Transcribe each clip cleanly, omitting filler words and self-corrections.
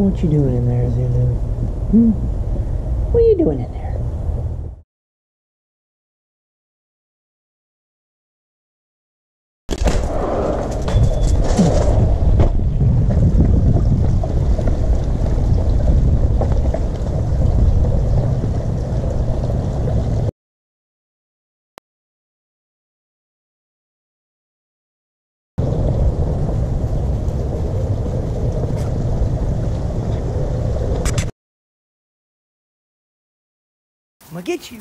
What you doing in there, Zulu? Hmm? What are you doing in there? I'm gonna get you.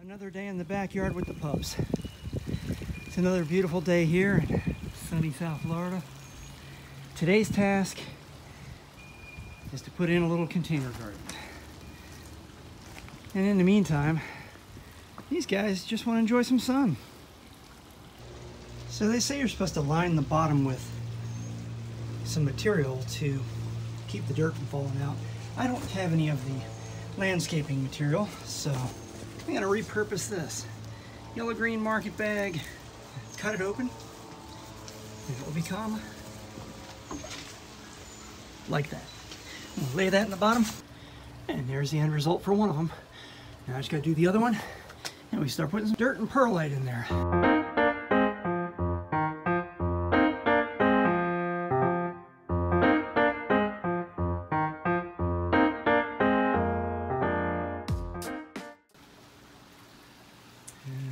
Another day in the backyard with the pups. It's another beautiful day here in sunny South Florida. Today's task is to put in a little container garden. And in the meantime, these guys just want to enjoy some sun. So they say you're supposed to line the bottom with some material to keep the dirt from falling out. I don't have any of the landscaping material, so I'm gonna repurpose this yellow green market bag, cut it open, and it will become like that. I'm gonna lay that in the bottom, and there's the end result for one of them. Now I just gotta do the other one, and we start putting some dirt and perlite in there.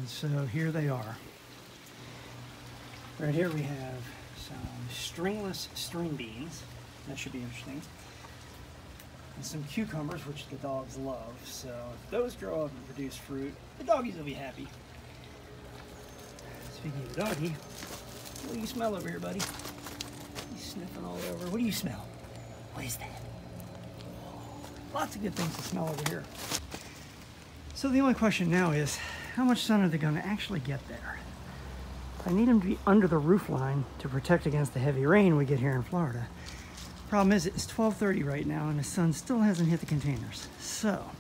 So here they are. Right here we have some stringless string beans. That should be interesting. And some cucumbers, which the dogs love. So if those grow up and produce fruit, the doggies will be happy. Speaking of doggy, what do you smell over here, buddy? He's sniffing all over. What do you smell? What is that? Lots of good things to smell over here. So the only question now is, how much sun are they going to actually get there? I need them to be under the roof line to protect against the heavy rain we get here in Florida. Problem is, it's 12:30 right now and the sun still hasn't hit the containers. So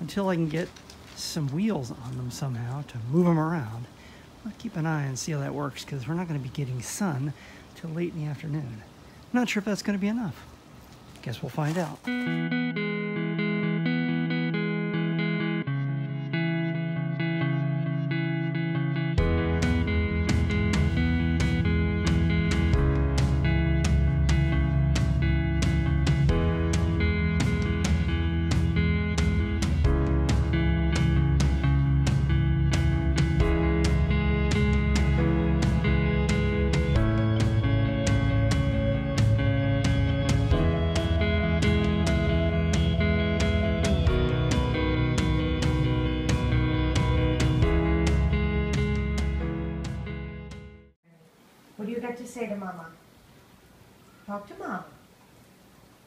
until I can get some wheels on them somehow to move them around, I'll keep an eye and see how that works, because we're not going to be getting sun till late in the afternoon. I'm not sure if that's going to be enough. Guess we'll find out. Say to Mama. Talk to Mama.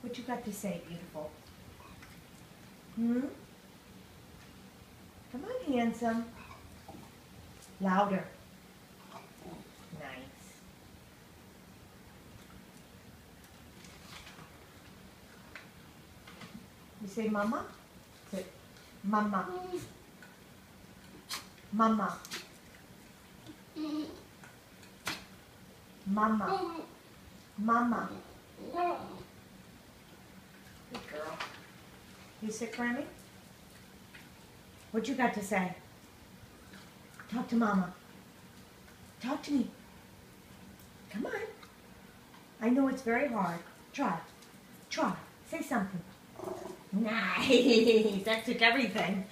What you got to say, beautiful? Hmm? Come on, handsome. Louder. Nice. You say Mama? Say Mama. Mama. Mama. Mama. Good girl. You sick, Grammy? What you got to say? Talk to Mama. Talk to me. Come on. I know it's very hard. Try. Try. Say something. Nice. That took everything.